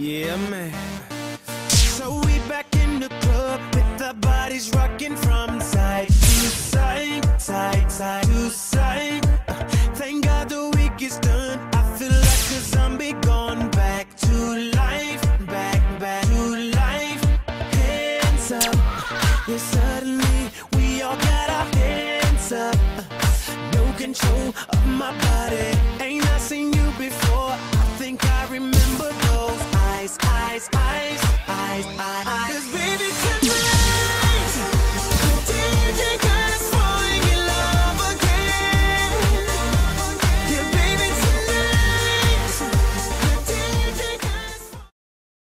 Yeah, man. So we back in the club with our bodies rocking from side to side, side to side. Thank God the week is done. I feel like a zombie gone back to life, back to life. Hands up, yeah, suddenly we all got our hands up. No control of my body. Ain't I seen you before? I think I remember those eyes, eyes, eyes, eyes, eyes.